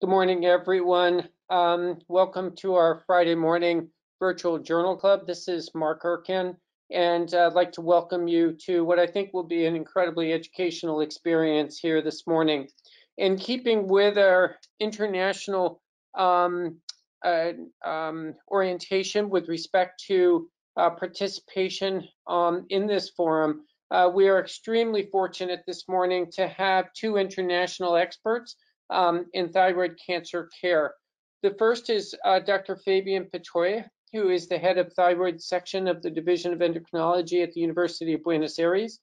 Good morning, everyone. Welcome to our Friday morning virtual journal club. This is Mark Urken, and I'd like to welcome you to what I think will be an incredibly educational experience here this morning. In keeping with our international orientation with respect to participation in this forum, we are extremely fortunate this morning to have two international experts in thyroid cancer care. The first is Dr. Fabian Pitoia, who is the head of thyroid section of the Division of Endocrinology at the University of Buenos Aires.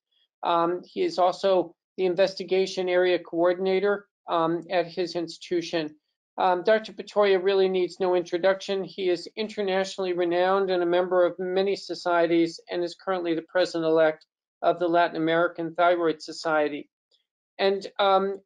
He is also the investigation area coordinator at his institution. Dr. Pitoia really needs no introduction. He is internationally renowned and a member of many societies and is currently the president-elect of the Latin American Thyroid Society. And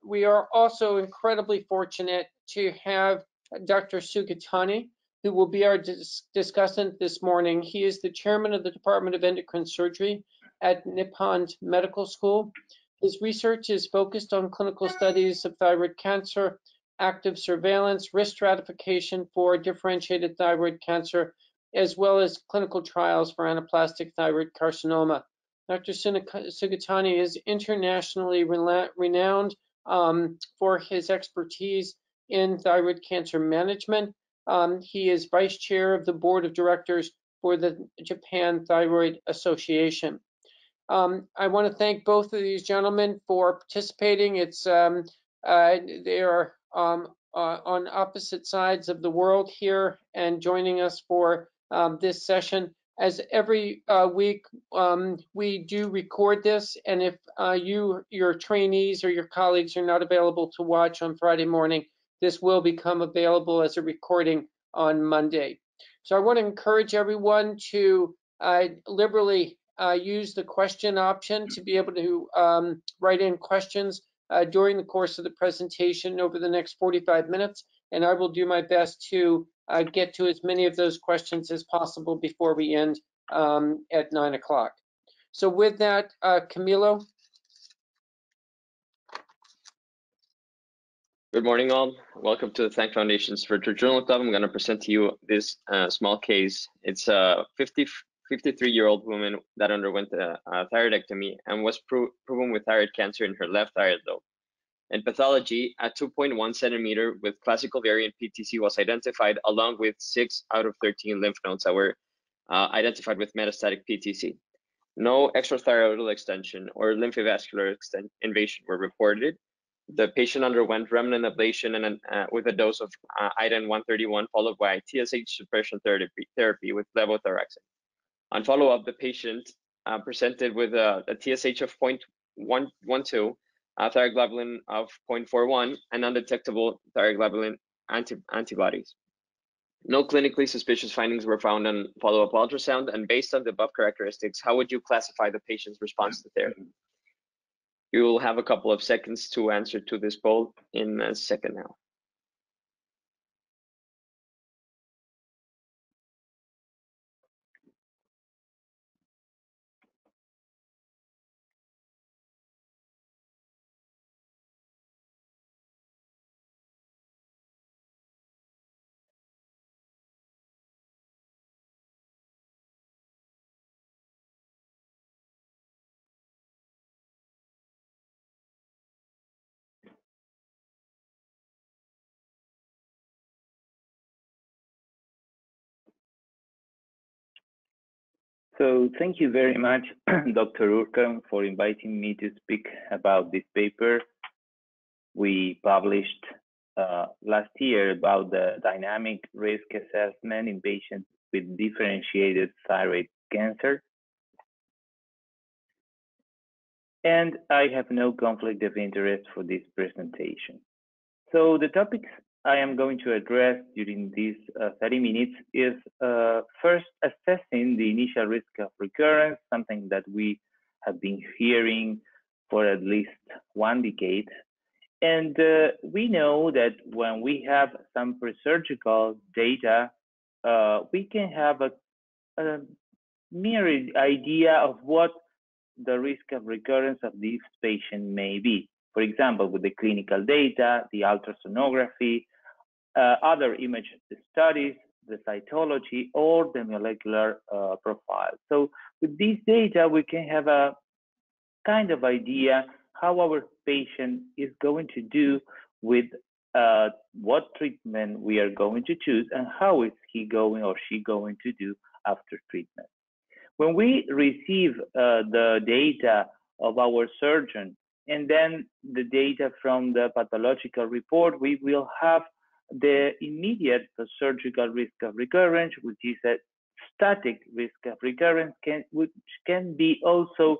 we are also incredibly fortunate to have Dr. Sugitani, who will be our discussant this morning. He is the chairman of the Department of Endocrine Surgery at Nippon Medical School. His research is focused on clinical studies of thyroid cancer, active surveillance, risk stratification for differentiated thyroid cancer, as well as clinical trials for anaplastic thyroid carcinoma. Dr. Sugitani is internationally renowned for his expertise in thyroid cancer management. He is vice chair of the board of directors for the Japan Thyroid Association. I want to thank both of these gentlemen for participating. It's they are on opposite sides of the world here and joining us for this session. As every week, we do record this, and if your trainees or your colleagues are not available to watch on Friday morning, this will become available as a recording on Monday. So I want to encourage everyone to liberally use the question option to be able to write in questions during the course of the presentation over the next 45 minutes, and I will do my best to get to as many of those questions as possible before we end at 9 o'clock. So with that, Camilo. Good morning, all. Welcome to the THANC Foundation's Virtual Journal Club. I'm going to present to you this small case. It's a 53-year-old woman that underwent a thyroidectomy and was proven with thyroid cancer in her left thyroid lobe. In pathology, at 2.1 centimeter with classical variant PTC was identified, along with 6 out of 13 lymph nodes that were identified with metastatic PTC. No extrathyroidal extension or lymphovascular invasion were reported. The patient underwent remnant ablation and with a dose of iodine-131 followed by TSH suppression therapy with levothyroxine. On follow-up, the patient presented with a TSH of 0.112, thyroglobulin of 0.41, and undetectable thyroglobulin antibodies. No clinically suspicious findings were found on follow-up ultrasound, and based on the above characteristics, how would you classify the patient's response to therapy? You will have a couple of seconds to answer to this poll in a second now. So thank you very much, Dr. Urken, for inviting me to speak about this paper we published last year about the dynamic risk assessment in patients with differentiated thyroid cancer. And I have no conflict of interest for this presentation. So the topics I am going to address during these 30 minutes is first assessing the initial risk of recurrence, something that we have been hearing for at least 1 decade. And we know that when we have some pre-surgical data, we can have a mirrored idea of what the risk of recurrence of this patient may be. For example, with the clinical data, the ultrasonography, other imaging studies, the cytology, or the molecular profile. So with this data, we can have a kind of idea how our patient is going to do with what treatment we are going to choose and how is he going or she going to do after treatment. When we receive the data of our surgeon and then the data from the pathological report, we will have the immediate surgical risk of recurrence, which is a static risk of recurrence, which can be also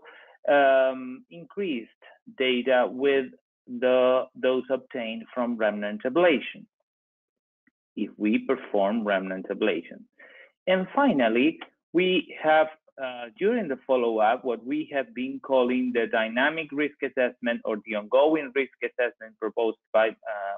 increased data with those obtained from remnant ablation, if we perform remnant ablation. And finally, we have during the follow-up what we have been calling the dynamic risk assessment or the ongoing risk assessment proposed by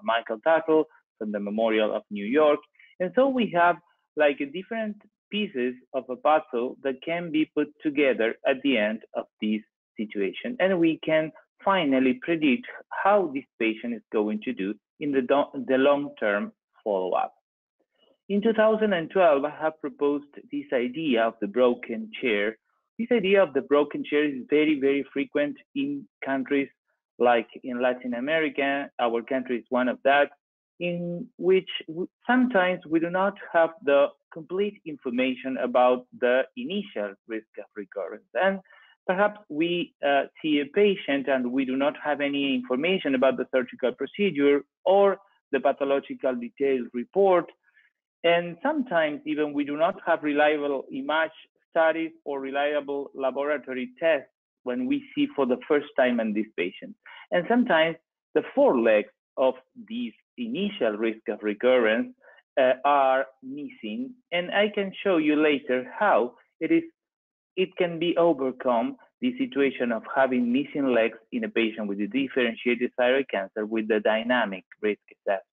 Michael Tuttle from the Memorial of New York. And so we have like different pieces of a puzzle that can be put together at the end of this situation. And we can finally predict how this patient is going to do in the long-term follow-up. In 2012, I have proposed this idea of the broken chair. This idea of the broken chair is very, very frequent in countries like in Latin America. Our country is one of that, in which sometimes we do not have the complete information about the initial risk of recurrence. And perhaps we see a patient and we do not have any information about the surgical procedure or the pathological detailed report. And sometimes even we do not have reliable image studies or reliable laboratory tests when we see for the first time in this patient. And sometimes the four legs of these initial risk of recurrence are missing. And I can show you later how it can be overcome, the situation of having missing legs in a patient with a differentiated thyroid cancer with the dynamic risk assessment.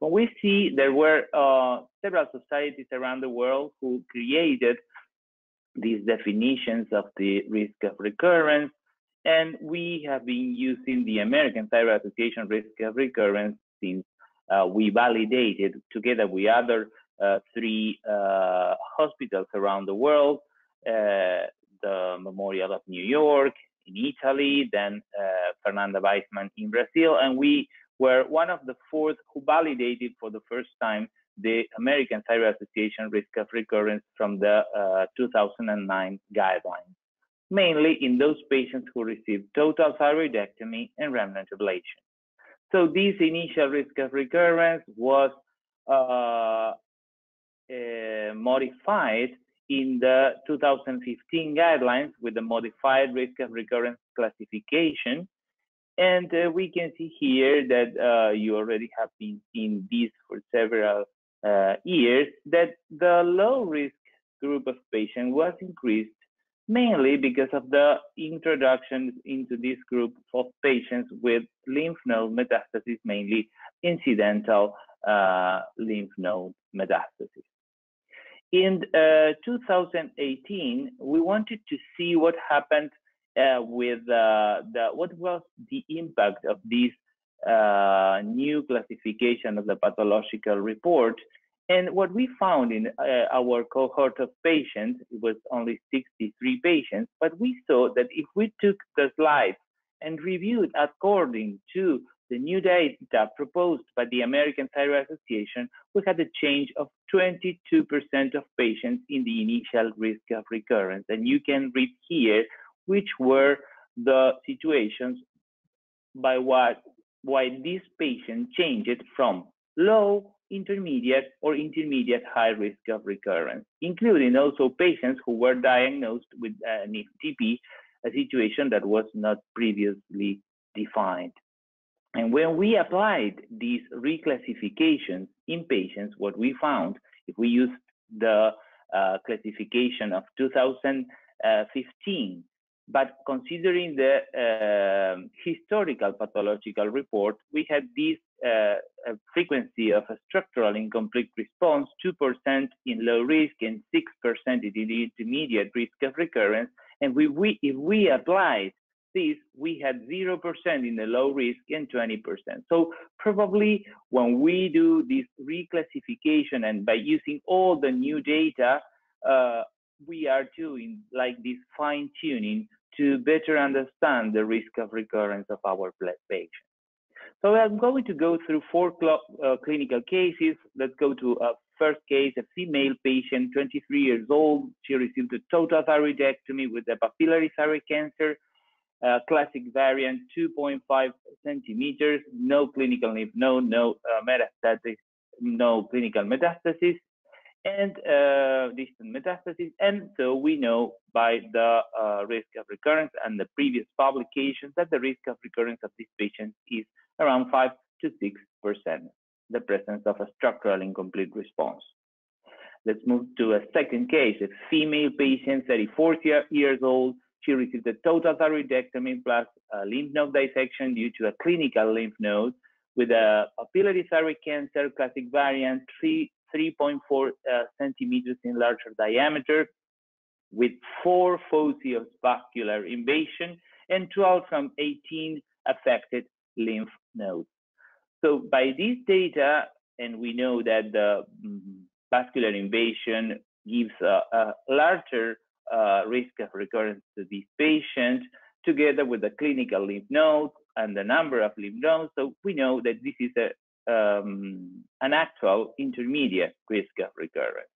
When we see there were several societies around the world who created these definitions of the risk of recurrence, and we have been using the American Thyroid Association risk of recurrence since we validated together with other three hospitals around the world, the Memorial of New York in Italy, then Fernanda Weissman in Brazil, and we were one of the fourth who validated for the first time the American Thyroid Association risk of recurrence from the 2009 guidelines, mainly in those patients who received total thyroidectomy and remnant ablation. So this initial risk of recurrence was modified in the 2015 guidelines with the modified risk of recurrence classification. And we can see here that you already have been in this for several years, that the low risk group of patients was increased mainly because of the introduction into this group of patients with lymph node metastasis, mainly incidental lymph node metastasis. In 2018, we wanted to see what happened with what was the impact of this new classification of the pathological report. And what we found in our cohort of patients, it was only 63 patients, but we saw that if we took the slides and reviewed according to the new data proposed by the American Thyroid Association, we had a change of 22% of patients in the initial risk of recurrence. And you can read here which were the situations by why this patient changed from low, intermediate, or intermediate high risk of recurrence, including also patients who were diagnosed with NIFTP, a situation that was not previously defined. And when we applied these reclassifications in patients, what we found, if we used the classification of 2015, but considering the historical pathological report, we had this frequency of a structural incomplete response, 2% in low risk and 6% in the intermediate risk of recurrence. And if we applied this, we had 0% in the low risk and 20%. So probably when we do this reclassification and by using all the new data, we are doing like this fine tuning to better understand the risk of recurrence of our patients. So I'm going to go through four clinical cases. Let's go to a first case, a female patient, 23 years old. She received a total thyroidectomy with a papillary thyroid cancer, classic variant, 2.5 centimeters, no clinical lymph node, no metastasis, no clinical metastasis, and distant metastasis. And so we know by the risk of recurrence and the previous publications that the risk of recurrence of this patient is around 5 to 6%, the presence of a structural incomplete response. Let's move to a second case, a female patient, 34 years old. She received a total thyroidectomy plus a lymph node dissection due to a clinical lymph node with a papillary thyroid cancer, classic variant, 3.4 centimeters in larger diameter, with 4 foci of vascular invasion and 12 from 18 affected lymph nodes. So by this data, and we know that the vascular invasion gives a larger risk of recurrence to this patient, together with the clinical lymph nodes and the number of lymph nodes. So we know that this is a an actual intermediate risk of recurrence.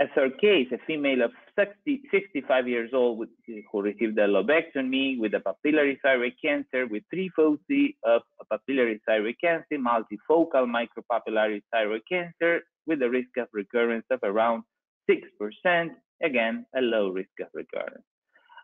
A third case, a female of 65 years old who received a lobectomy with a papillary thyroid cancer with 3 foci of papillary thyroid cancer, multifocal micropapillary thyroid cancer with a risk of recurrence of around 6%, again, a low risk of recurrence.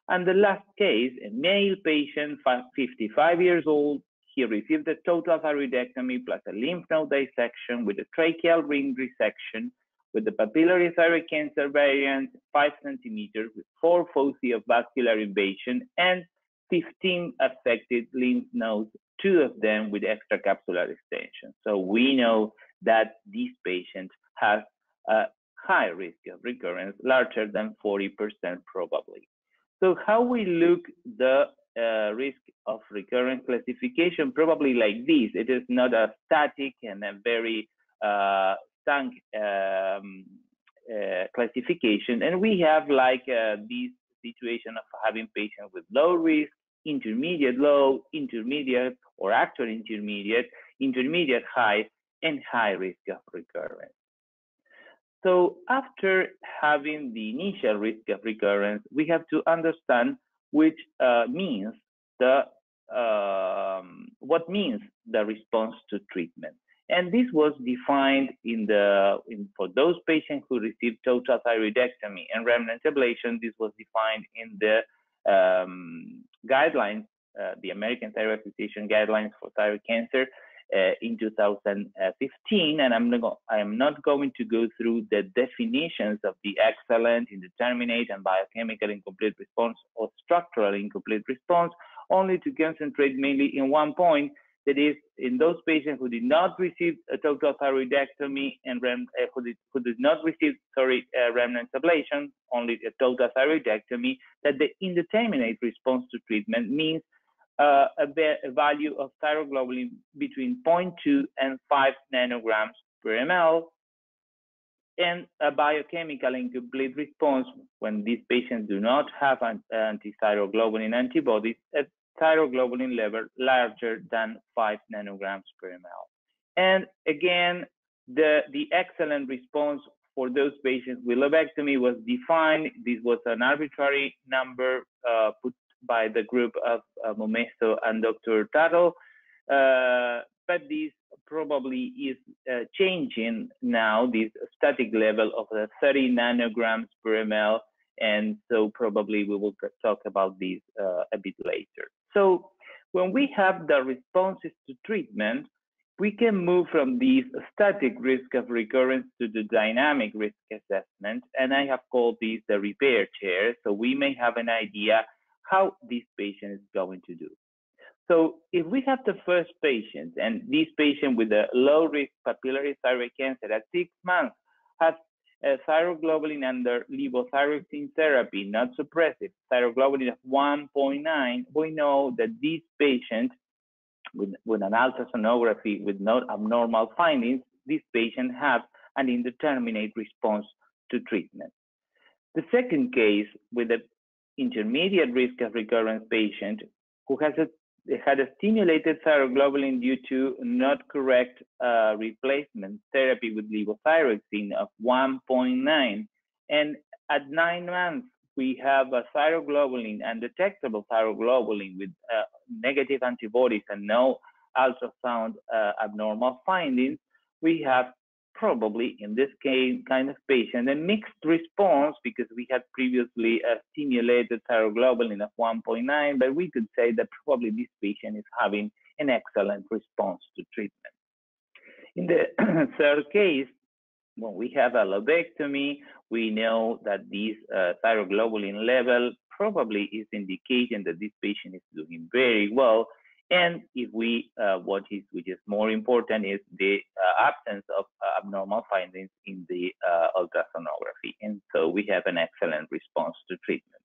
And the last case, a male patient, 55 years old. He received a total thyroidectomy plus a lymph node dissection with a tracheal ring resection with the papillary thyroid cancer variant, 5 centimeters, with 4 foci of vascular invasion and 15 affected lymph nodes, 2 of them with extracapsular extension. So we know that this patient has a high risk of recurrence, larger than 40% probably. So how we look the risk of recurrence classification, probably like this. It is not a static and a very THANC classification, and we have like this situation of having patients with low risk, intermediate low, intermediate or actual intermediate, intermediate high, and high risk of recurrence. So after having the initial risk of recurrence, we have to understand which means the what means the response to treatment. And this was defined in the for those patients who received total thyroidectomy and remnant ablation. This was defined in the guidelines, the American Thyroid Association guidelines for thyroid cancer in 2015. And I am not going to go through the definitions of the excellent, indeterminate, and biochemical incomplete response or structural incomplete response, only to concentrate mainly in one point. That is, in those patients who did not receive a total thyroidectomy and remnant ablation, only a total thyroidectomy, that the indeterminate response to treatment means a value of thyroglobulin between 0.2 and 5 nanograms per ml, and a biochemical incomplete response when these patients do not have antithyroglobulin antibodies at thyroglobulin level larger than 5 nanograms per ml. And again, the excellent response for those patients with lobectomy was defined. This was an arbitrary number put by the group of Momesso and Dr. Taro, but this probably is changing now, this static level of 30 nanograms per ml, and so probably we will talk about this a bit later. So when we have the responses to treatment, we can move from this static risk of recurrence to the dynamic risk assessment, and I have called this the repair chair, so we may have an idea how this patient is going to do. So if we have the first patient, and this patient with a low risk papillary thyroid cancer at 6 months has thyroglobulin under levothyroxine therapy, not suppressive, thyroglobulin of 1.9, we know that these patients with an ultrasonography with no abnormal findings, these patients have an indeterminate response to treatment. The second case with the intermediate risk of recurrence patient who has had a stimulated thyroglobulin due to not correct replacement therapy with levothyroxine of 1.9. And at 9 months, we have a thyroglobulin, undetectable thyroglobulin with negative antibodies and no ultrasound abnormal findings. We have probably in this case, kind of patient, a mixed response because we had previously a stimulated thyroglobulin of 1.9, but we could say that probably this patient is having an excellent response to treatment. In the third case, when we have a lobectomy, we know that this thyroglobulin level probably is indicating that this patient is doing very well. And if we, which is more important, is the absence of abnormal findings in the ultrasonography. And so we have an excellent response to treatment.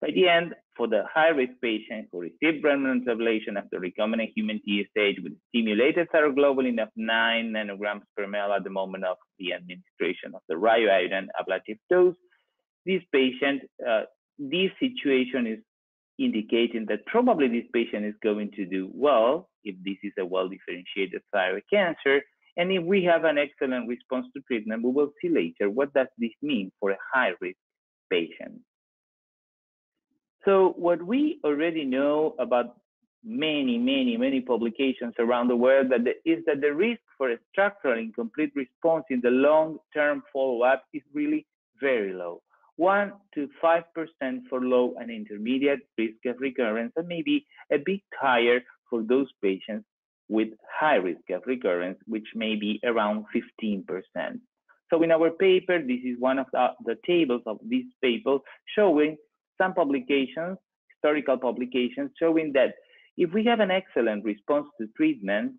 By the end, for the high-risk patient who received remnant ablation after recombinant human TSH with stimulated thyroglobulin of 9 nanograms per mL at the moment of the administration of the radioiodine ablative dose, this patient, this situation is indicating that probably this patient is going to do well if this is a well-differentiated thyroid cancer. And if we have an excellent response to treatment, we will see later what does this mean for a high-risk patient. So what we already know about many publications around the world that is that the risk for a structural incomplete response in the long-term follow-up is really very low. 1 to 5% for low and intermediate risk of recurrence, and maybe a bit higher for those patients with high risk of recurrence, which may be around 15%. So in our paper, this is one of the tables of this paper showing some publications, historical publications, showing that if we have an excellent response to treatment,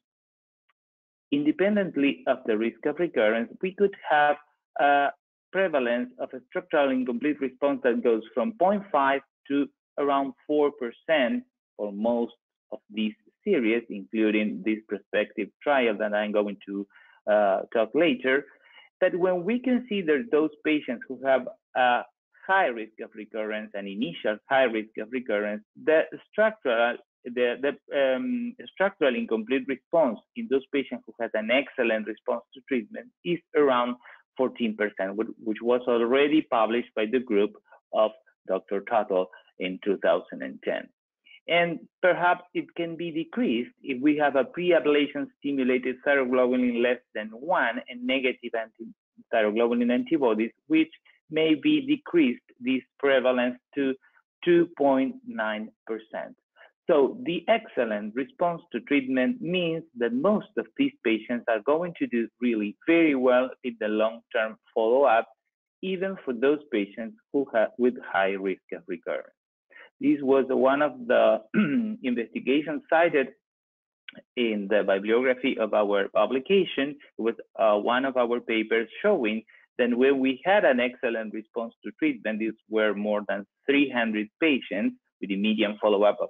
independently of the risk of recurrence, we could have prevalence of a structural incomplete response that goes from 0.5 to around 4% for most of these series, including this prospective trial that I'm going to talk later. But when we consider those patients who have a high risk of recurrence and initial high risk of recurrence, the structural incomplete response in those patients who had an excellent response to treatment is around 14%, which was already published by the group of Dr. Tuttle in 2010. And perhaps it can be decreased if we have a pre-ablation stimulated thyroglobulin less than 1 and negative thyroglobulin antibodies, which may be decreased this prevalence to 2.9%. So the excellent response to treatment means that most of these patients are going to do really very well in the long-term follow-up, even for those patients who have with high risk of recurrence. This was one of the investigations cited in the bibliography of our publication. It was one of our papers showing that when we had an excellent response to treatment, these were more than 300 patients with a median follow-up of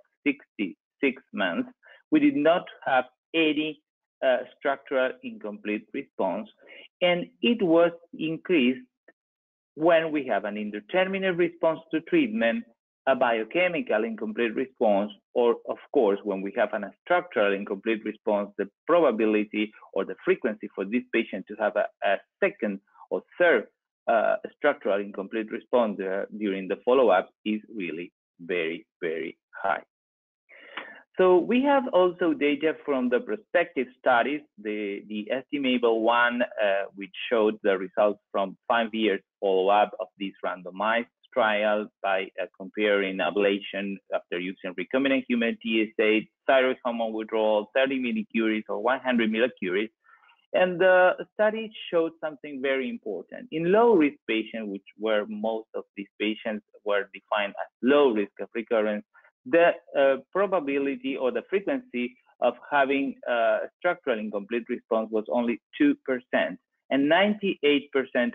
66 months, we did not have any structural incomplete response, and it was increased when we have an indeterminate response to treatment, a biochemical incomplete response, or of course, when we have a structural incomplete response, the probability or the frequency for this patient to have a second or third structural incomplete response during the follow-up is really very high. So we have also data from the prospective studies, the estimable one, which showed the results from 5 years follow-up of this randomized trial by comparing ablation after using recombinant human TSH, thyroid hormone withdrawal, 30 millicuries or 100 millicuries. And the study showed something very important. In low-risk patients, which were most of these patients were defined as low risk of recurrence, the probability or the frequency of having a structural incomplete response was only 2%. and 98%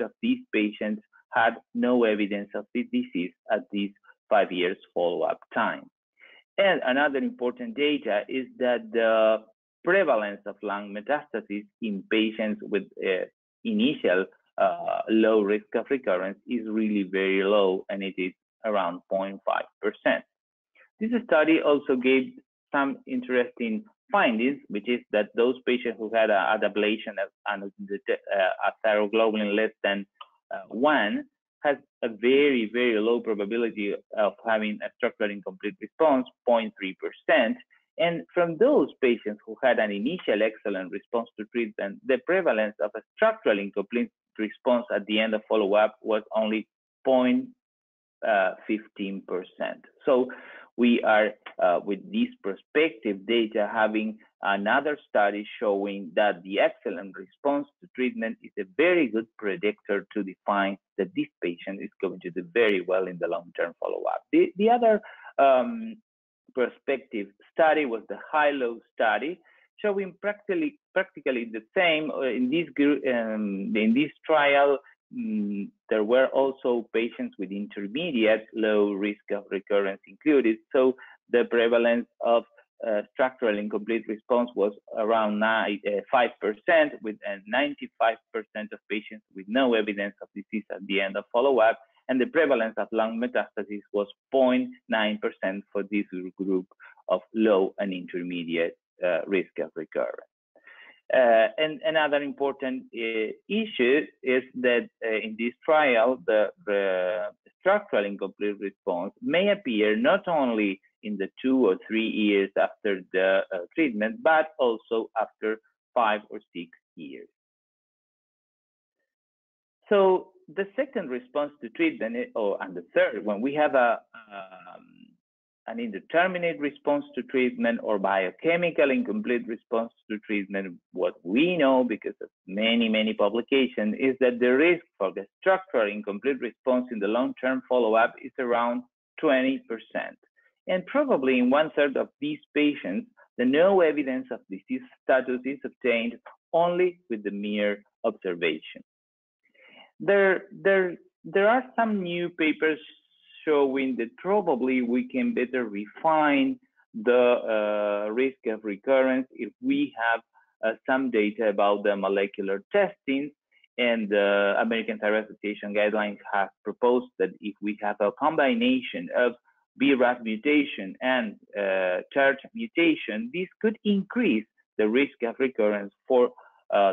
of these patients had no evidence of the disease at this 5 years follow-up time. And another important data is that the prevalence of lung metastasis in patients with initial low risk of recurrence is really very low, and it is around 0.5%. This study also gave some interesting findings, which is that those patients who had ablation and a thyroglobulin less than 1 has a very, very low probability of having a structural incomplete response, 0.3%. And from those patients who had an initial excellent response to treatment, the prevalence of a structural incomplete response at the end of follow-up was only 0.15%. So we are, with these prospective data, having another study showing that the excellent response to treatment is a very good predictor to define that this patient is going to do very well in the long-term follow-up. The other prospective study was the high-low study, showing practically the same. In this trial, there were also patients with intermediate low risk of recurrence included. So the prevalence of structural incomplete response was around 5%, with 95% of patients with no evidence of disease at the end of follow-up, and the prevalence of lung metastasis was 0.9% for this group of low and intermediate risk of recurrence. And another important issue is that in this trial, the structural incomplete response may appear not only in the 2 or 3 years after the treatment, but also after 5 or 6 years. So the second response to treatment, and the third, when we have an indeterminate response to treatment or biochemical incomplete response to treatment, what we know because of many, many publications is that the risk for the structural incomplete response in the long-term follow-up is around 20%. And probably in 1/3 of these patients, the no evidence of disease status is obtained only with the mere observation. There are some new papers showing that probably we can better refine the risk of recurrence if we have some data about the molecular testing, and the American Thyroid Association guidelines have proposed that if we have a combination of BRAF mutation and TERT mutation, this could increase the risk of recurrence for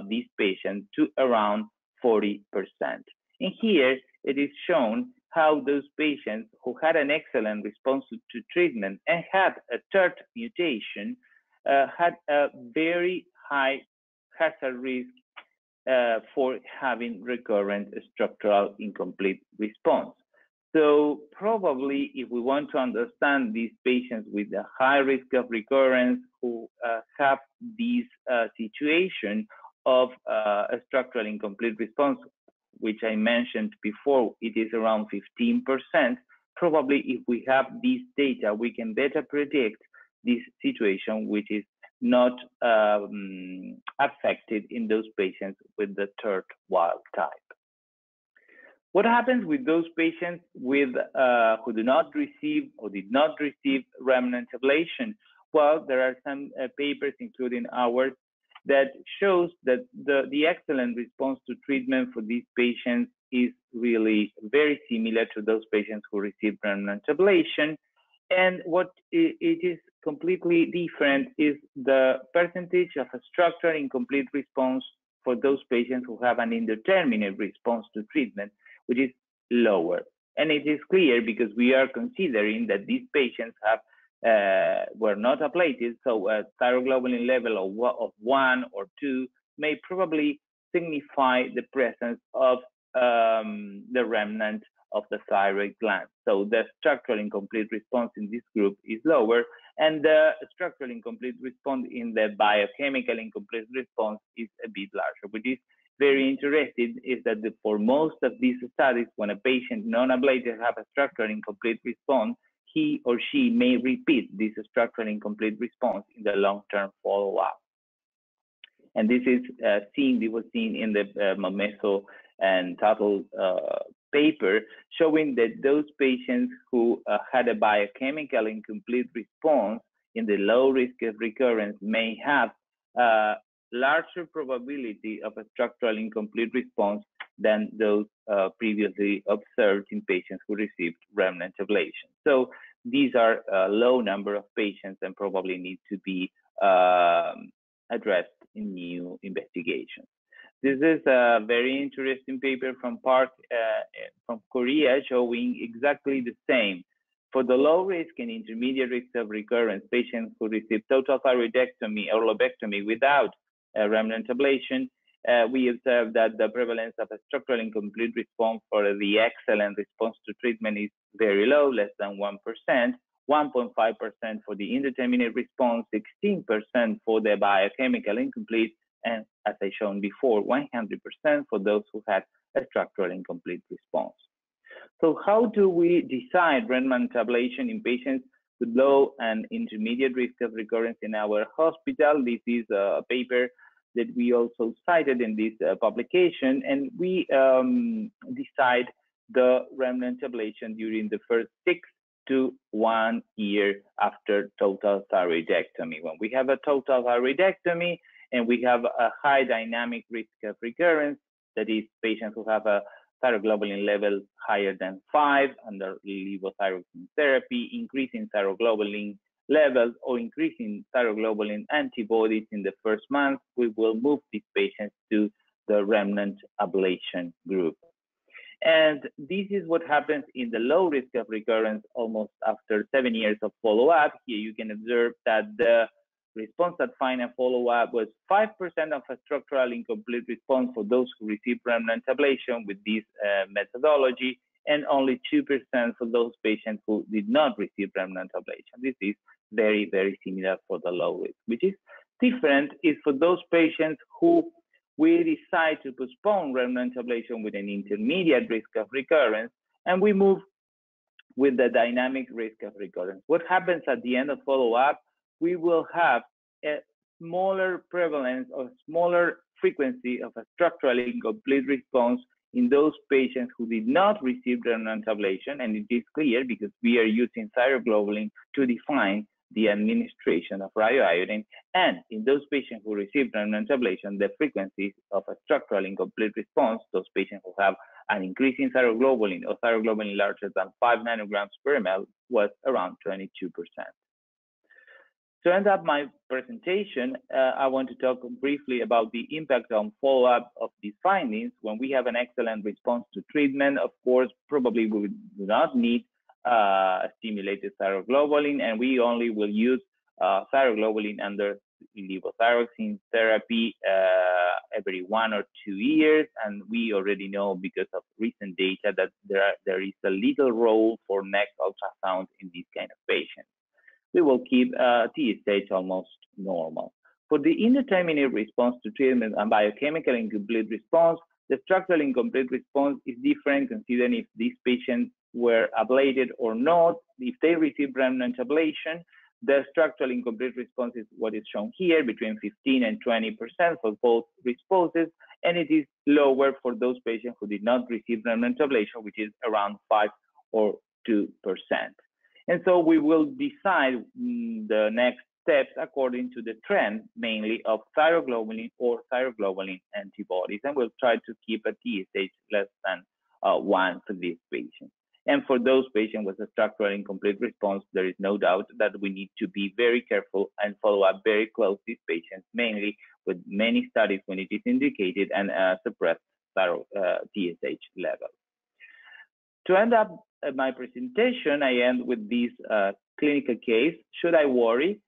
these patients to around 40%. And here it is shown how those patients who had an excellent response to treatment and had a TERT mutation had a very high hazard risk for having recurrent structural incomplete response. So probably if we want to understand these patients with a high risk of recurrence who have this situation of a structural incomplete response, which I mentioned before, it is around 15%. Probably if we have these data, we can better predict this situation, which is not affected in those patients with the TERT wild type. What happens with those patients with who do not receive or did not receive remnant ablation? Well, there are some papers, including ours, that shows that the excellent response to treatment for these patients is really very similar to those patients who receive remnant ablation. And what it is completely different is the percentage of a structural incomplete response for those patients who have an indeterminate response to treatment, which is lower. And it is clear because we are considering that these patients have were not ablated, so a thyroglobulin level of 1 or 2 may probably signify the presence of the remnant of the thyroid gland. So the structural incomplete response in this group is lower, and the structural incomplete response in the biochemical incomplete response is a bit larger, which is very interesting, is that for most of these studies, when a patient non-ablated have a structural incomplete response, he or she may repeat this structural incomplete response in the long-term follow-up. And this is seen, it was seen in the Mameso and Tuttle paper, showing that those patients who had a biochemical incomplete response in the low risk of recurrence may have larger probability of a structural incomplete response than those previously observed in patients who received remnant ablation. So these are a low number of patients and probably need to be addressed in new investigations. This is a very interesting paper from Park from Korea, showing exactly the same. For the low risk and intermediate risk of recurrence, patients who receive total thyroidectomy or lobectomy without remnant ablation, we observed that the prevalence of a structural incomplete response for the excellent response to treatment is very low, less than 1%, 1.5% for the indeterminate response, 16% for the biochemical incomplete, and as I shown before, 100% for those who had a structural incomplete response. So how do we decide remnant ablation in patients with low and intermediate risk of recurrence in our hospital? This is a paper that we also cited in this publication, and we decide the remnant ablation during the first 6 to 1 year after total thyroidectomy. When we have a total thyroidectomy and we have a high dynamic risk of recurrence, that is, patients who have a thyroglobulin level higher than 5 under levothyroxine therapy, increasing thyroglobulin levels or increasing thyroglobulin antibodies in the first month, we will move these patients to the remnant ablation group. And this is what happens in the low risk of recurrence almost after 7 years of follow-up. Here you can observe that the response at final follow-up was 5% of a structural incomplete response for those who received remnant ablation with this methodology, and only 2% for those patients who did not receive remnant ablation. This is very, very similar for the low risk. Which is different is for those patients who we decide to postpone remnant ablation with an intermediate risk of recurrence, and we move with the dynamic risk of recurrence. What happens at the end of follow-up? We will have a smaller prevalence or smaller frequency of a structurally incomplete response in those patients who did not receive remnant ablation, and it is clear because we are using thyroglobulin to define the administration of radioiodine, and in those patients who received remnant ablation, the frequencies of a structural incomplete response, those patients who have an increase in thyroglobulin or thyroglobulin larger than 5 nanograms per ml, was around 22%. To end up my presentation, I want to talk briefly about the impact on follow-up of these findings. When we have an excellent response to treatment, of course, probably we do not need stimulated thyroglobulin, and we only will use thyroglobulin under levothyroxine therapy every 1 or 2 years. And we already know because of recent data that there is a little role for neck ultrasound in these kind of patients. We will keep TSH almost normal. For the indeterminate response to treatment and biochemical incomplete response, the structural incomplete response is different considering if these patients were ablated or not. If they received remnant ablation, the structural incomplete response is what is shown here, between 15 and 20% for both responses, and it is lower for those patients who did not receive remnant ablation, which is around 5 or 2%. And so we will decide the next steps according to the trend, mainly of thyroglobulin or thyroglobulin antibodies. And we'll try to keep a TSH less than 1 for these patients. And for those patients with a structural incomplete response, there is no doubt that we need to be very careful and follow up very close these patients, mainly with many studies when it is indicated, and suppressed TSH level. To end up my presentation, I end with this clinical case. Should I worry?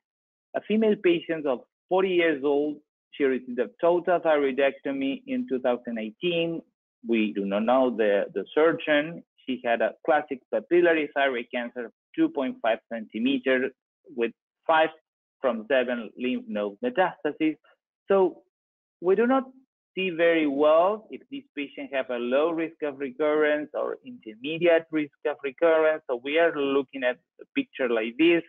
A female patient of 40 years old, she received a total thyroidectomy in 2018. We do not know the surgeon. She had a classic papillary thyroid cancer of 2.5 centimeters with 5 from 7 lymph node metastases. So we do not see very well if these patients have a low risk of recurrence or intermediate risk of recurrence. So we are looking at a picture like this,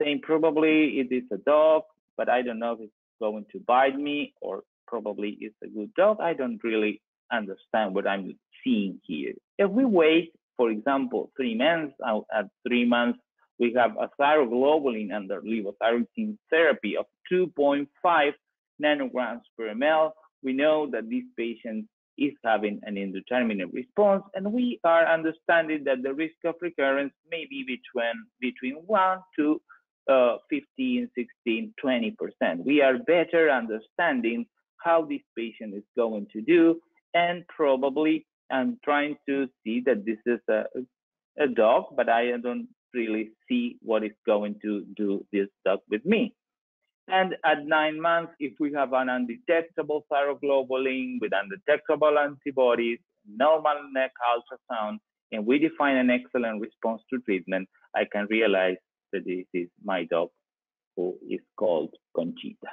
saying probably it is a dog, but I don't know if it's going to bite me or probably is a good drug. I don't really understand what I'm seeing here. If we wait, for example, 3 months, at 3 months, we have a thyroglobulin under levothyroxine therapy of 2.5 nanograms per ml. We know that this patient is having an indeterminate response, and we are understanding that the risk of recurrence may be between 1 to 15, 16, 20%. We are better understanding how this patient is going to do, and probably I'm trying to see that this is a dog, but I don't really see what is going to do this dog with me. And at 9 months, if we have an undetectable thyroglobulin with undetectable antibodies, normal neck ultrasound, and we define an excellent response to treatment, I can realize that this is my dog, who is called Conchita.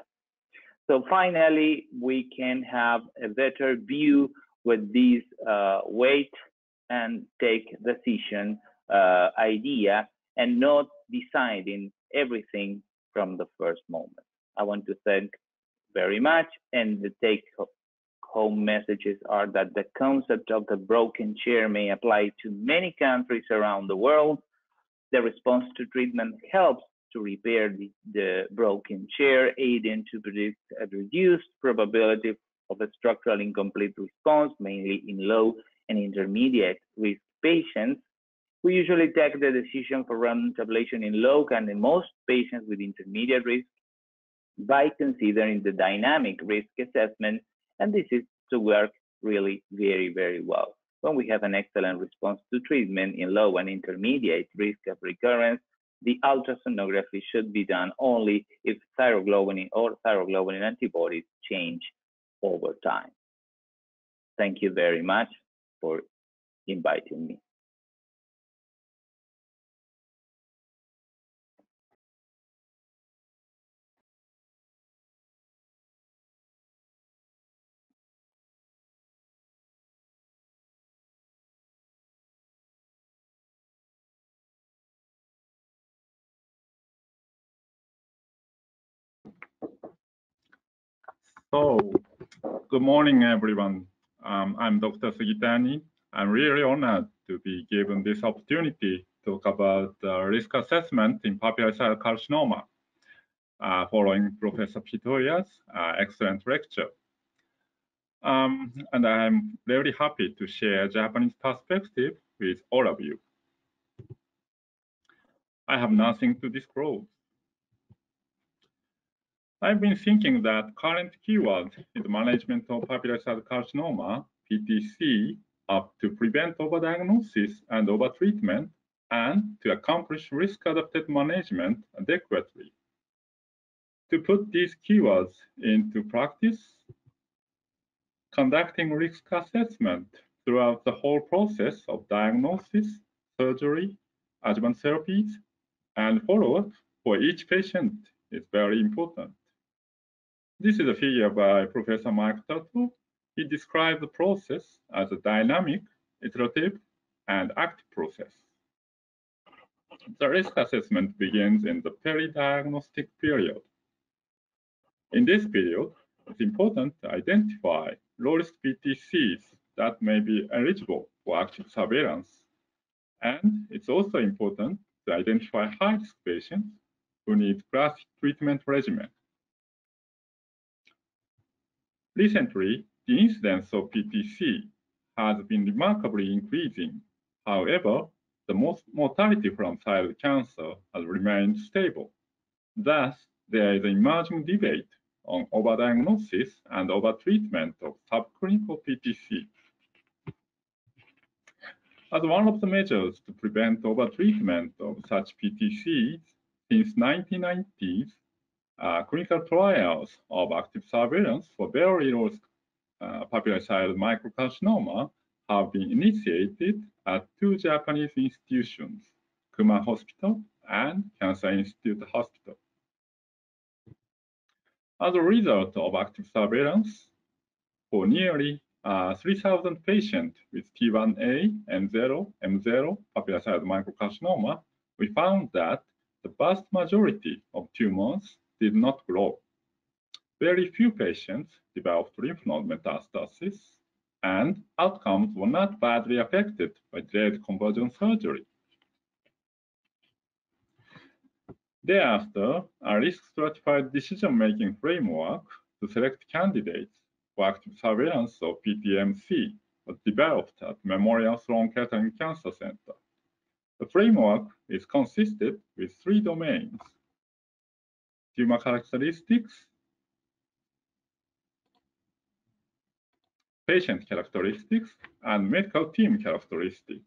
So finally, we can have a better view with these weight and take decision idea, and not deciding everything from the first moment. I want to thank very much, and the take home messages are that the concept of the broken chair may apply to many countries around the world. The response to treatment helps to repair the broken chair, aiding to predict a reduced probability of a structural incomplete response, mainly in low and intermediate risk patients. We usually take the decision for random ablation in low and in most patients with intermediate risk by considering the dynamic risk assessment, and this is to work really very, very well. When we have an excellent response to treatment in low and intermediate risk of recurrence, the ultrasonography should be done only if thyroglobulin or thyroglobulin antibodies change over time. Thank you very much for inviting me. So, good morning, everyone. I'm Dr. Sugitani. I'm really honored to be given this opportunity to talk about risk assessment in papillary cell carcinoma following Professor Pitoia's excellent lecture. And I'm very happy to share Japanese perspective with all of you. I have nothing to disclose. I've been thinking that current keywords in the management of papillary cell carcinoma, PTC, are to prevent overdiagnosis and overtreatment and to accomplish risk-adapted management adequately. To put these keywords into practice, conducting risk assessment throughout the whole process of diagnosis, surgery, adjuvant therapies, and follow-up for each patient is very important. This is a figure by Professor Mark Urken. He described the process as a dynamic, iterative, and active process. The risk assessment begins in the peri-diagnostic period. In this period, it's important to identify low-risk PTCs that may be eligible for active surveillance. And it's also important to identify high-risk patients who need classic treatment regimen. Recently, the incidence of PTC has been remarkably increasing. However, the mortality from thyroid cancer has remained stable. Thus, there is an emerging debate on overdiagnosis and overtreatment of subclinical PTC. As one of the measures to prevent overtreatment of such PTCs, since 1990s, clinical trials of active surveillance for very low-risk papillary cell microcarcinoma have been initiated at two Japanese institutions, Kuma Hospital and Cancer Institute Hospital. As a result of active surveillance, for nearly 3,000 patients with T1a, N0, M0 papillary cell microcarcinoma, we found that the vast majority of tumors did not grow. very few patients developed lymph node metastasis, and outcomes were not badly affected by delayed conversion surgery. Thereafter, a risk-stratified decision-making framework to select candidates for active surveillance of PTMC was developed at Memorial Sloan Kettering Cancer Center. The framework is consisted with three domains: tumor characteristics, patient characteristics, and medical team characteristics.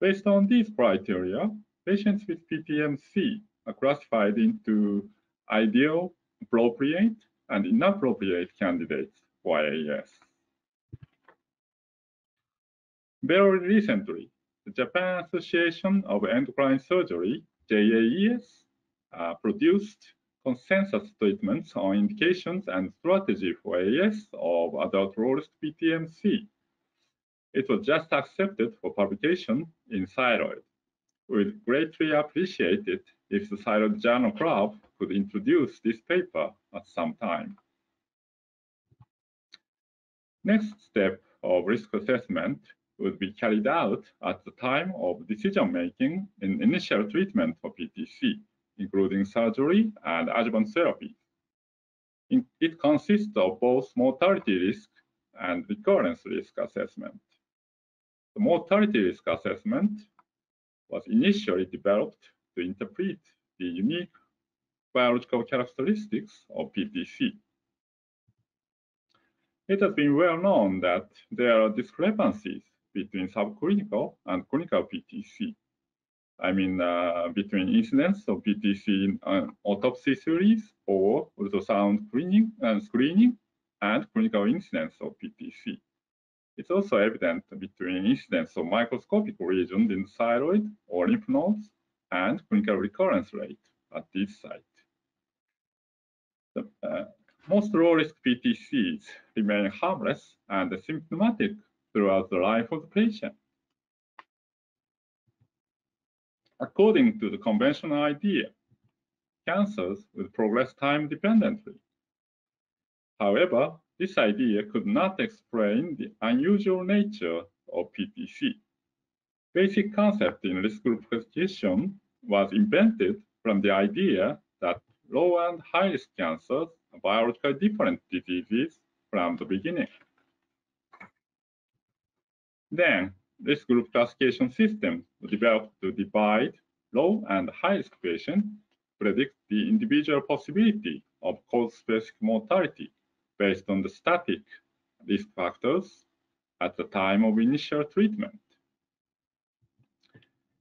Based on these criteria, patients with PTMC are classified into ideal, appropriate, and inappropriate candidates for AAS. Very recently, the Japan Association of Endocrine Surgery, JAES, produced consensus statements on indications and strategy for AAS of adult low-risk PTMC. It was just accepted for publication in Thyroid. We would greatly appreciate it if the Thyroid Journal Club could introduce this paper at some time. Next step of risk assessment would be carried out at the time of decision-making in initial treatment for PTC, including surgery and adjuvant therapy. It consists of both mortality risk and recurrence risk assessment. The mortality risk assessment was initially developed to interpret the unique biological characteristics of PTC. It has been well known that there are discrepancies between subclinical and clinical PTC. Between incidence of PTC in autopsy series or ultrasound screening and clinical incidence of PTC. It's also evident between incidence of microscopic lesions in the thyroid or lymph nodes and clinical recurrence rate at this site. Most low-risk PTCs remain harmless and asymptomatic throughout the life of the patient. According to the conventional idea, cancers will progress time-dependently. However, this idea could not explain the unusual nature of PTC. Basic concept in risk group classification was invented from the idea that low and high-risk cancers are biologically different diseases from the beginning. Then, risk group classification system developed to divide low and high-risk patients, predict the individual possibility of cause-specific mortality based on the static risk factors at the time of initial treatment.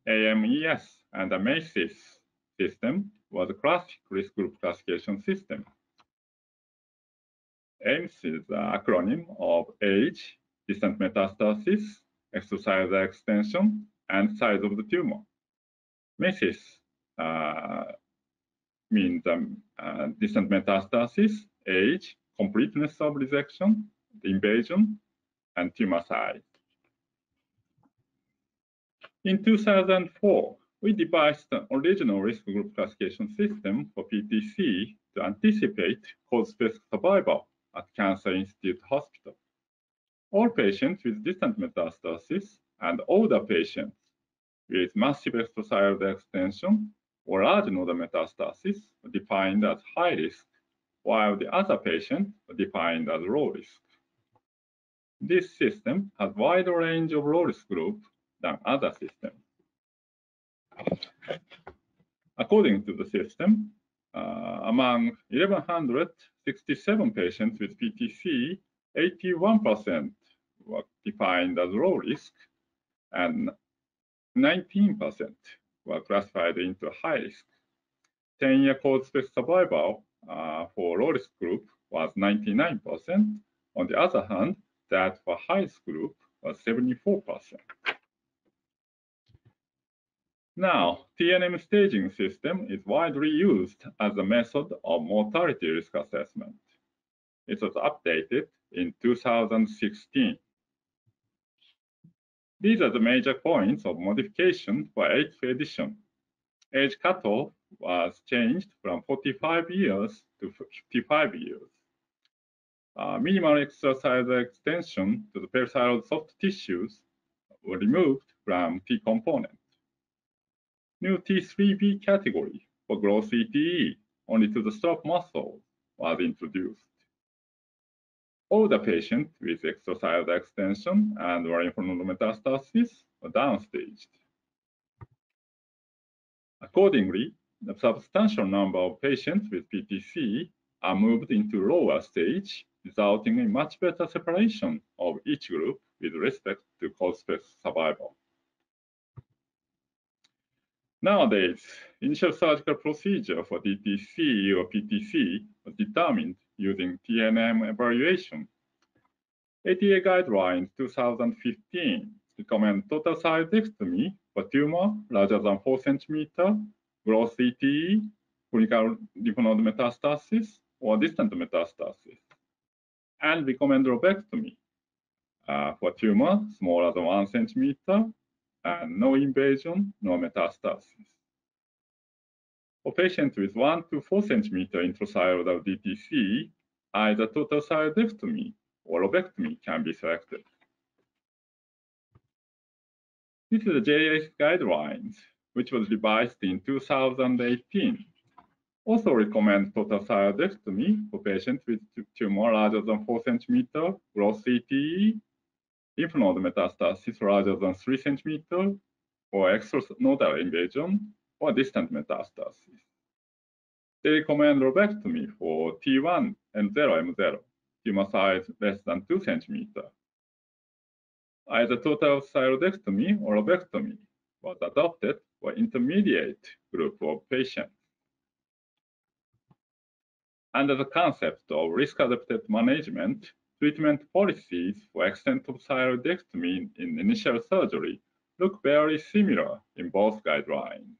AMES and the MACIS system was a classic risk group classification system. AMES is the acronym of age, distant metastasis, exercise extension, and size of the tumor. MACIS means distant metastasis, age, completeness of resection, invasion, and tumor size. In 2004, we devised the original risk group classification system for PTC to anticipate cause-specific survival at Cancer Institute Hospital. All patients with distant metastasis and older patients with massive extracellular extension or large nodal metastasis were defined as high risk, while the other patients were defined as low risk. This system has a wider range of low risk groups than other systems. According to the system, among 1,167 patients with PTC, 81% were defined as low risk, and 19% were classified into high risk. 10-year cause-specific survival for low-risk group was 99%. On the other hand, that for high-risk group was 74%. Now, TNM staging system is widely used as a method of mortality risk assessment. It was updated in 2016. These are the major points of modification for 8th edition. Age cutoff was changed from 45 years to 55 years. minimal exercise extension to the parathyroid soft tissues were removed from T component. New T3B category for gross ETE only to the soft muscles was introduced. All the patients with exercise extension and variant metastasis were downstaged. Accordingly, a substantial number of patients with PTC are moved into lower stage, resulting in much better separation of each group with respect to course-based survival. Nowadays, initial surgical procedure for DTC or PTC was determined using TNM evaluation. ATA guidelines 2015 recommend total thyrudectomy for tumor larger than 4 cm, gross ETE, clinical lymph node metastasis, or distant metastasis, and recommend lobectomy for tumor smaller than 1 cm, and no invasion, no metastasis. For patients with 1 to 4 cm intracerebral DTC, either total thyroidectomy or lobectomy can be selected. This is the JAES guidelines, which was revised in 2018. Also recommend total thyroidectomy for patients with tumor larger than 4 cm, gross ETE, lymph node metastasis larger than 3 cm, or extranodal invasion, or distant metastasis. They recommend lobectomy for T1 and N0M0, tumor size less than 2 cm. Either total thyroidectomy or lobectomy was adopted for intermediate group of patients. Under the concept of risk-adapted management, treatment policies for extent of thyroidectomy in initial surgery look very similar in both guidelines.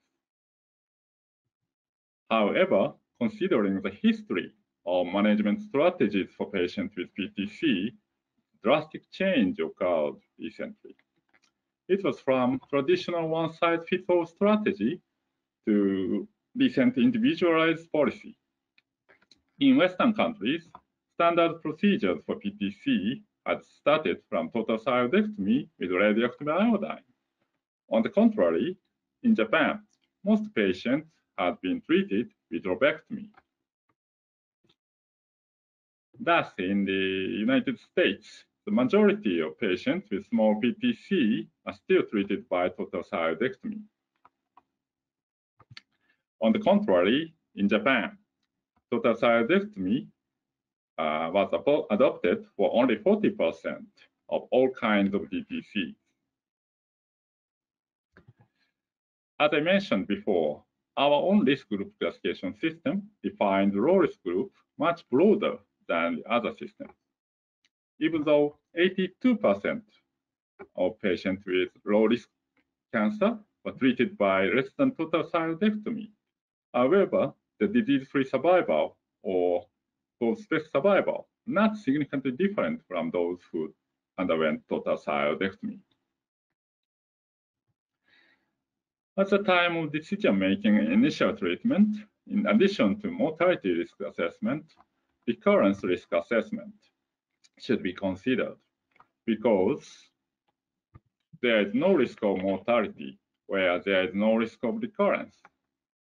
However, considering the history of management strategies for patients with PTC, drastic change occurred recently. It was from traditional one-size-fits-all strategy to recent individualized policy. In Western countries, standard procedures for PTC had started from total thyroidectomy with radioactive iodine. On the contrary, in Japan, most patients had been treated with lobectomy. Thus, in the United States, the majority of patients with small PTC are still treated by total thyroidectomy. On the contrary, in Japan, total thyroidectomy was adopted for only 40% of all kinds of DTC. As I mentioned before, our own risk group classification system defines the low-risk group much broader than the other systems. Even though 82% of patients with low-risk cancer were treated by less than total thyroidectomy, however, the disease-free survival or course-based survival not significantly different from those who underwent total thyroidectomy. At the time of decision-making and initial treatment, in addition to mortality risk assessment, recurrence risk assessment should be considered because there is no risk of mortality where there is no risk of recurrence.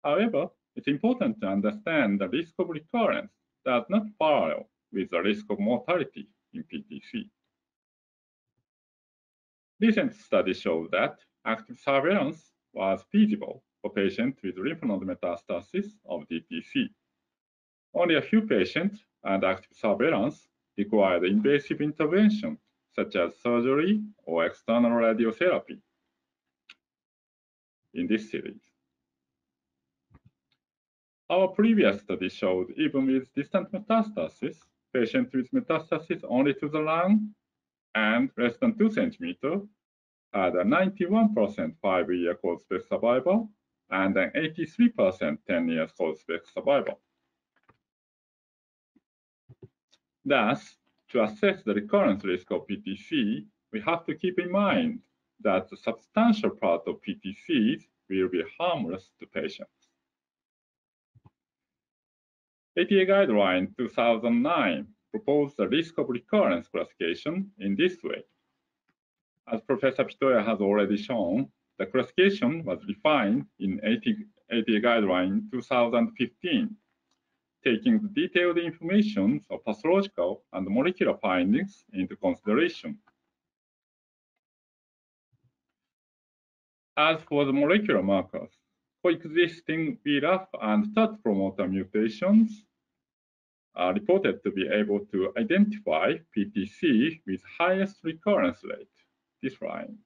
However, it's important to understand the risk of recurrence does not parallel with the risk of mortality in PTC. Recent studies show that active surveillance was feasible for patients with lymph node metastasis of DTC. Only a few patients and active surveillance required invasive intervention, such as surgery or external radiotherapy in this series. Our previous study showed even with distant metastasis, patients with metastasis only to the lung and less than 2 cm had a 91% 5-year course-based survival and an 83% 10-year course-based survival. Thus, to assess the recurrence risk of PTC, we have to keep in mind that a substantial part of PTCs will be harmless to patients. ATA guideline 2009 propose the risk of recurrence classification in this way. As Professor Pitoia has already shown, the classification was refined in ATA guideline 2015, taking the detailed information of pathological and molecular findings into consideration. As for the molecular markers, coexisting BRAF and TERT promoter mutations are reported to be able to identify PTC with highest recurrence rate, defined.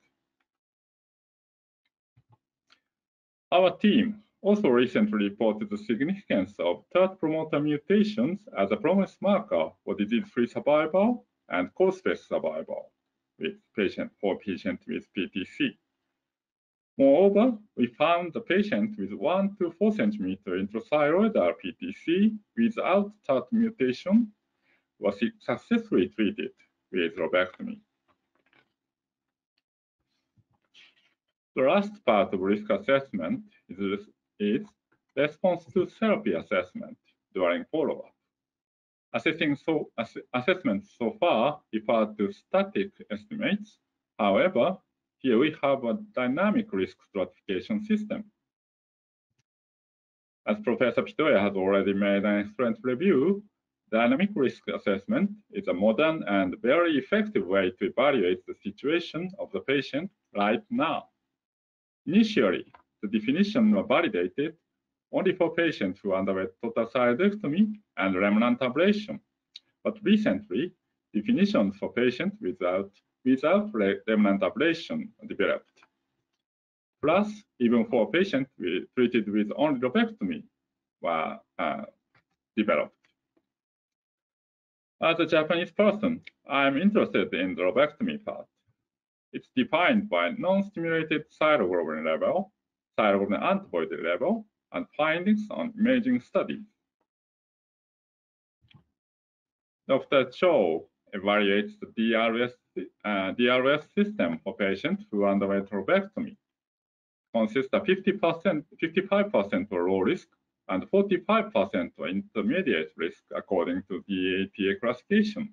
Our team also recently reported the significance of TERT promoter mutations as a promise marker for disease-free survival and cause-based survival with patients with PTC. Moreover, we found the patient with 1 to 4 cm introthyroidal PTC without TERT mutation was successfully treated with lobectomy. The last part of risk assessment is response to therapy assessment during follow-up. Assessments so far refer to static estimates. However, here we have a dynamic risk stratification system. As Professor Pitoia has already made an excellent review, dynamic risk assessment is a modern and very effective way to evaluate the situation of the patient right now. Initially, the definition was validated only for patients who underwent total thyroidectomy and remnant ablation, but recently, definitions for patients without remnant ablation developed. Plus, even for patients treated with only lobectomy were developed. As a Japanese person, I am interested in the lobectomy part. It's defined by non-stimulated thyroglobulin level, thyroglobulin antibody level, and findings on imaging studies. Dr. Cho evaluates the DRS system for patients who underwent lobectomy. Consists of 50%, 55% for low risk and 45% for intermediate risk according to the ATA classification.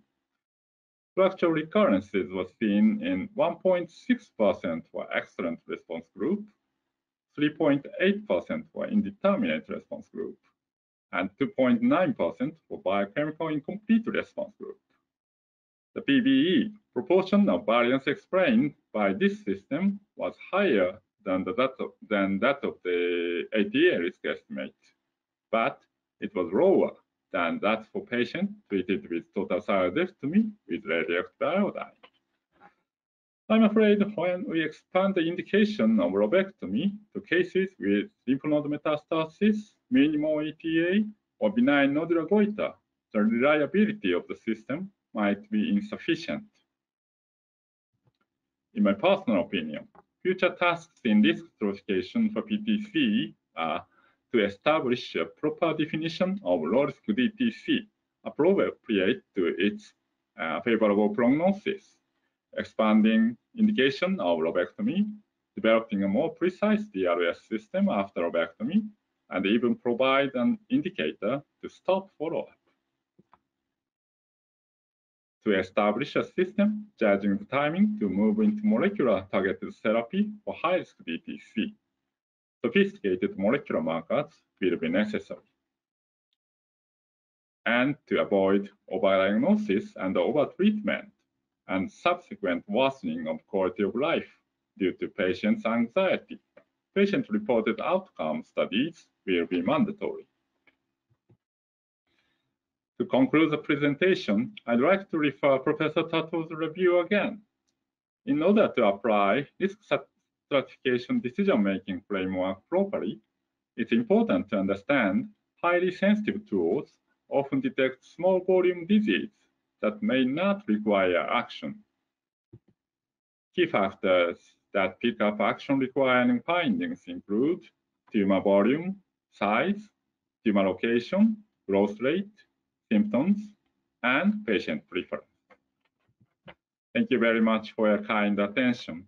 Structural recurrences were seen in 1.6% for excellent response group, 3.8% for indeterminate response group, and 2.9% for biochemical incomplete response group. The PBE proportion of variance explained by this system was higher than that of the ATA risk estimate, but it was lower than that for patients treated with total thyroidectomy with radioactive iodine. I'm afraid when we expand the indication of lobectomy to cases with lymph node metastasis, minimal ETA, or benign nodular goiter, the reliability of the system might be insufficient. In my personal opinion, future tasks in risk stratification for PTC are to establish a proper definition of low-risk DTC appropriate to its favorable prognosis, expanding indication of lobectomy, developing a more precise DRS system after lobectomy, and even provide an indicator to stop follow-up. To establish a system judging the timing to move into molecular targeted therapy for high-risk DTC. Sophisticated molecular markers will be necessary. And to avoid overdiagnosis and overtreatment and subsequent worsening of quality of life due to patients' anxiety, patient-reported outcome studies will be mandatory. To conclude the presentation, I'd like to refer Professor Tato's review again. In order to apply risk stratification decision-making framework properly, it's important to understand highly sensitive tools often detect small volume disease that may not require action. Key factors that pick up action requiring findings include tumor volume, size, tumor location, growth rate, symptoms, and patient preference. Thank you very much for your kind attention.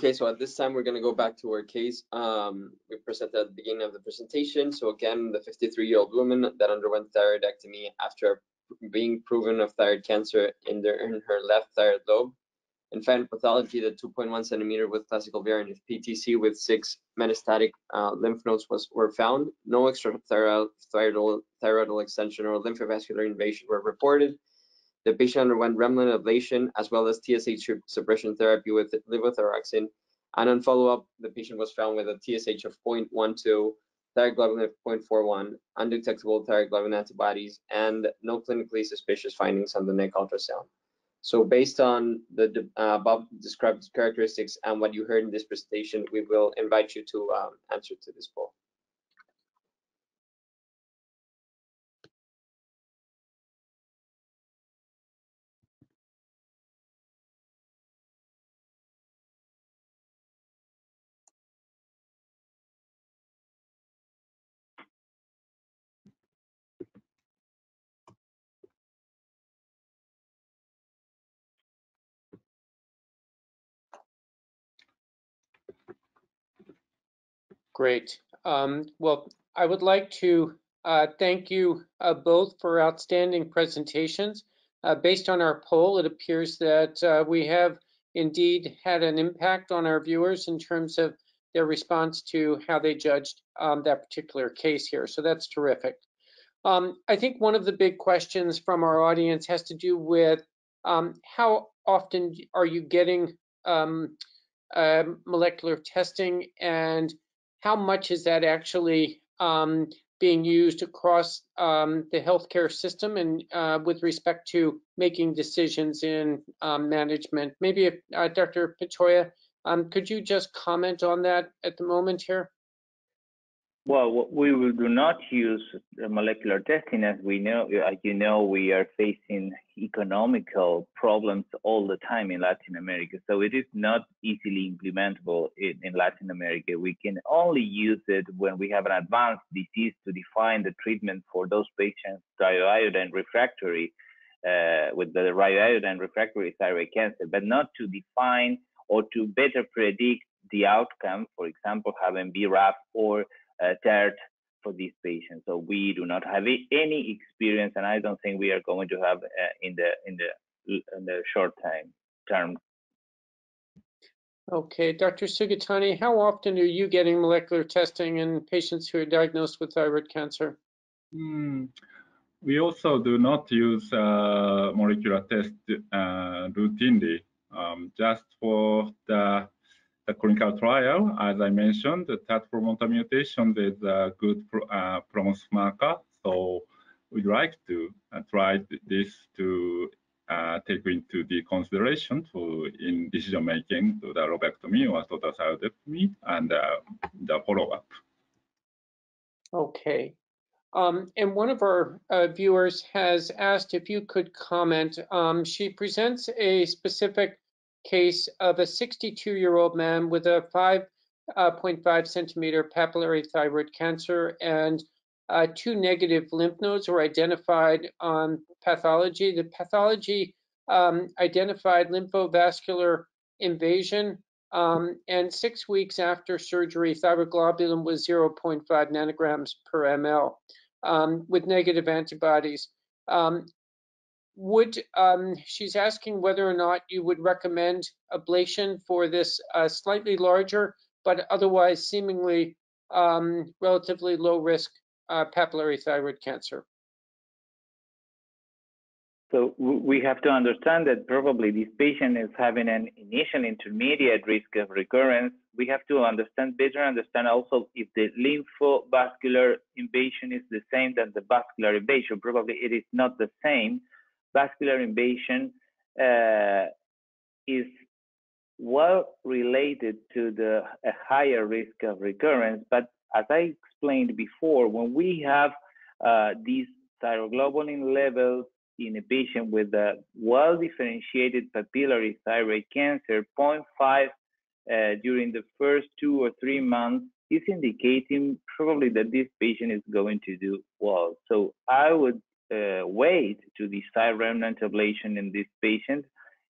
Okay, so at this time, we're going to go back to our case we presented at the beginning of the presentation. So again, the 53-year-old woman that underwent thyroidectomy after being proven of thyroid cancer in her left thyroid lobe, and found pathology that 2.1 centimeter with classical variant of PTC with 6 metastatic lymph nodes were found. No extrathyroidal extension or lymphovascular invasion were reported. The patient underwent remnant ablation as well as TSH suppression therapy with levothyroxine, and on follow-up, the patient was found with a TSH of 0.12, thyroid globulin of 0.41, undetectable thyroid globulin antibodies, and no clinically suspicious findings on the neck ultrasound. So based on the above described characteristics and what you heard in this presentation, we will invite you to answer to this poll. Great. Well, I would like to thank you both for outstanding presentations. Based on our poll, it appears that we have indeed had an impact on our viewers in terms of their response to how they judged that particular case here. So that's terrific. I think one of the big questions from our audience has to do with how often are you getting molecular testing, and how much is that actually being used across the healthcare system and with respect to making decisions in management? Maybe if, Dr. Pitoia, could you just comment on that at the moment here? Well, we will do not use molecular testing. As we know, as you know, we are facing economical problems all the time in Latin America. So it is not easily implementable in Latin America. We can only use it when we have an advanced disease to define the treatment for those patients thyroiodine refractory with the thyroiodine refractory thyroid cancer, but not to define or to better predict the outcome. For example, having BRAF or TERT for these patients. So we do not have any experience, and I don't think we are going to have in the short term. Okay, Dr. Sugitani, how often are you getting molecular testing in patients who are diagnosed with thyroid cancer? We also do not use molecular test routinely, just for the clinical trial. As I mentioned, the TAT promoter mutation is a good prognosis marker, so we'd like to try this to take into the consideration in decision making to the lobectomy or total thyroidectomy and the follow-up. Okay, and one of our viewers has asked if you could comment. She presents a specific case of a 62-year-old man with a 5.5 centimeter papillary thyroid cancer, and 2 negative lymph nodes were identified on pathology. The pathology identified lymphovascular invasion, and 6 weeks after surgery, thyroid globulin was 0.5 nanograms per ml with negative antibodies. She's asking whether or not you would recommend ablation for this slightly larger but otherwise seemingly relatively low risk papillary thyroid cancer. So we have to understand that probably this patient is having an initial intermediate risk of recurrence. We have to better understand also if the lymphovascular invasion is the same as the vascular invasion. Probably it is not the same. Vascular invasion is well related to the higher risk of recurrence, but as I explained before, when we have these thyroglobulin levels in a patient with a well-differentiated papillary thyroid cancer, 0.5 during the first 2 or 3 months is indicating probably that this patient is going to do well. So I would wait to the thyroid remnant ablation in this patient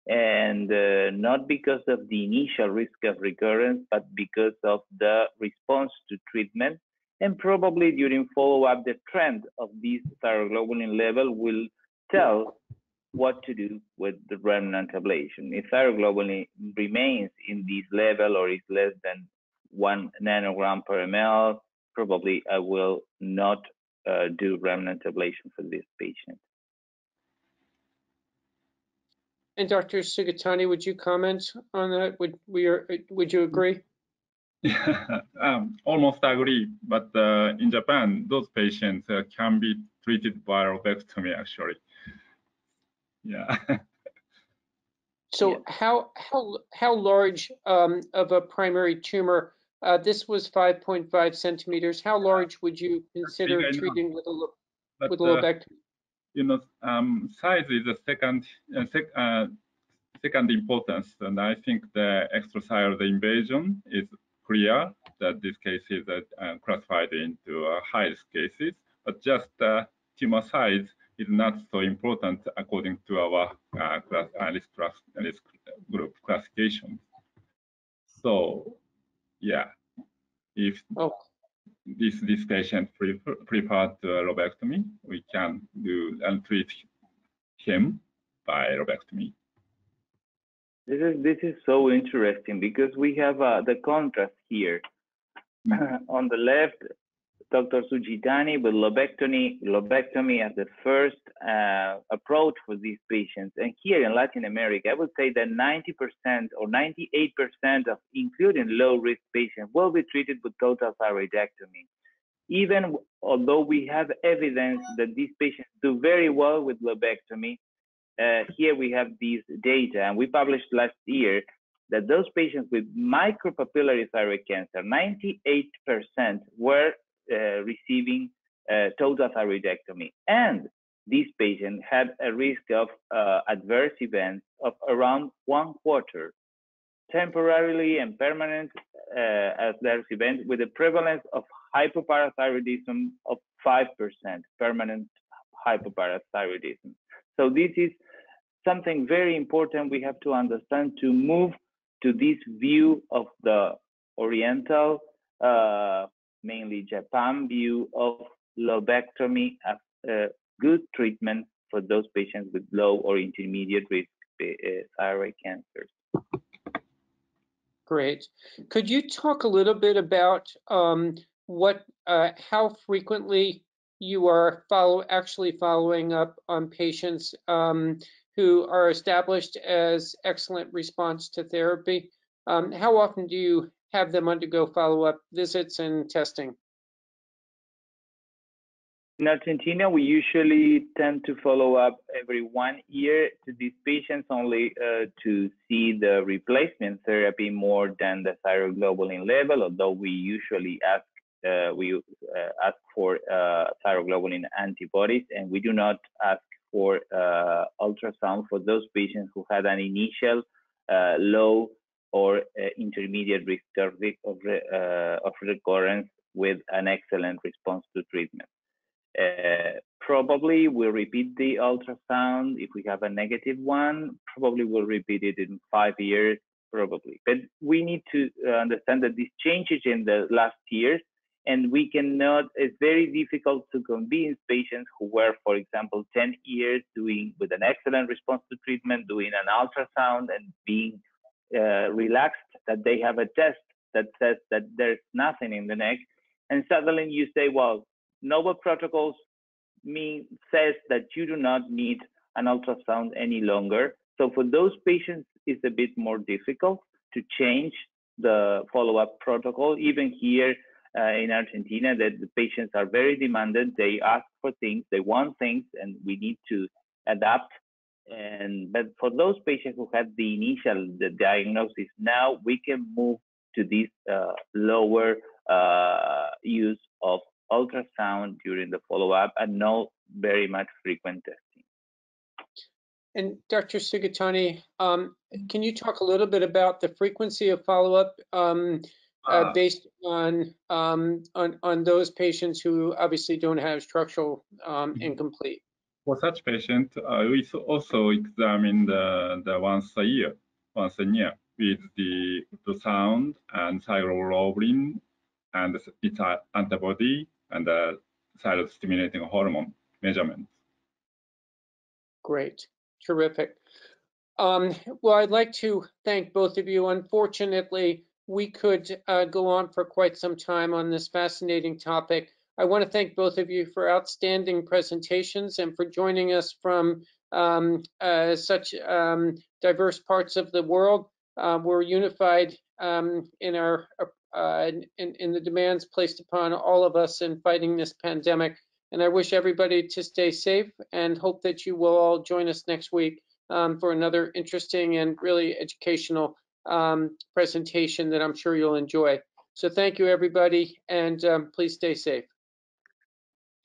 and not because of the initial risk of recurrence, but because of the response to treatment. And probably during follow-up, the trend of this thyroglobulin level will tell what to do with the remnant ablation. If thyroglobulin remains in this level or is less than 1 nanogram per ml, probably I will not do remnant ablation for this patient. And Dr. Sugitani, would you comment on that? Would you agree? Almost agree, but in Japan, those patients can be treated by lobectomy, actually. Yeah. So yeah. How large of a primary tumor? This was 5.5 centimeters. How large would you consider treating with a lobectomy? You know, size is the second importance, and I think the extracellular invasion is clear that this case is classified into high-risk cases, but just tumor size is not so important according to our risk group classification. So, yeah, if this patient preferred lobectomy, we can do and treat him by lobectomy. This is so interesting because we have the contrast here. On the left, Dr. Sugitani with lobectomy as the first approach for these patients. And here in Latin America, I would say that 90% or 98% of including low-risk patients will be treated with total thyroidectomy. Even although we have evidence that these patients do very well with lobectomy, here we have these data, and we published last year that those patients with micropapillary thyroid cancer, 98% were receiving total thyroidectomy, and these patients had a risk of adverse events of around 1/4, temporarily and permanent adverse events with a prevalence of hypoparathyroidism of 5%, permanent hypoparathyroidism. So this is something very important we have to understand to move to this view of the Oriental mainly Japan view of lobectomy as a good treatment for those patients with low or intermediate risk thyroid cancers. Great. Could you talk a little bit about how frequently you are actually following up on patients who are established as excellent response to therapy? How often do you have them undergo follow-up visits and testing? In Argentina, we usually tend to follow up every 1 year to these patients only to see the replacement therapy more than the thyroglobulin level, although we usually ask for thyroglobulin antibodies, and we do not ask for ultrasound for those patients who had an initial low or intermediate risk of recurrence with an excellent response to treatment. Probably we'll repeat the ultrasound. If we have a negative one, probably we'll repeat it in 5 years, probably. But we need to understand that these changes in the last years, and we cannot, it's very difficult to convince patients who were, for example, 10 years doing with an excellent response to treatment, doing an ultrasound and being relaxed that they have a test that says that there's nothing in the neck, and suddenly you say, well, novel protocols says that you do not need an ultrasound any longer. So for those patients, it's a bit more difficult to change the follow-up protocol. Even here in Argentina, that the patients are very demanded. They ask for things, they want things, and we need to adapt. But for those patients who had the initial diagnosis, now we can move to this lower use of ultrasound during the follow-up and not very much frequent testing. And Dr. Sugitani, can you talk a little bit about the frequency of follow-up based on those patients who obviously don't have structural incomplete? For such patients, we also examine the once a year with the ultrasound and thyroglobulin and its antibody and the thyroid stimulating hormone measurements. Great, terrific. Well, I'd like to thank both of you. Unfortunately, we could go on for quite some time on this fascinating topic. I want to thank both of you for outstanding presentations and for joining us from such diverse parts of the world. We're unified in our in the demands placed upon all of us in fighting this pandemic. And I wish everybody to stay safe and hope that you will all join us next week for another interesting and really educational presentation that I'm sure you'll enjoy. So thank you, everybody, and please stay safe.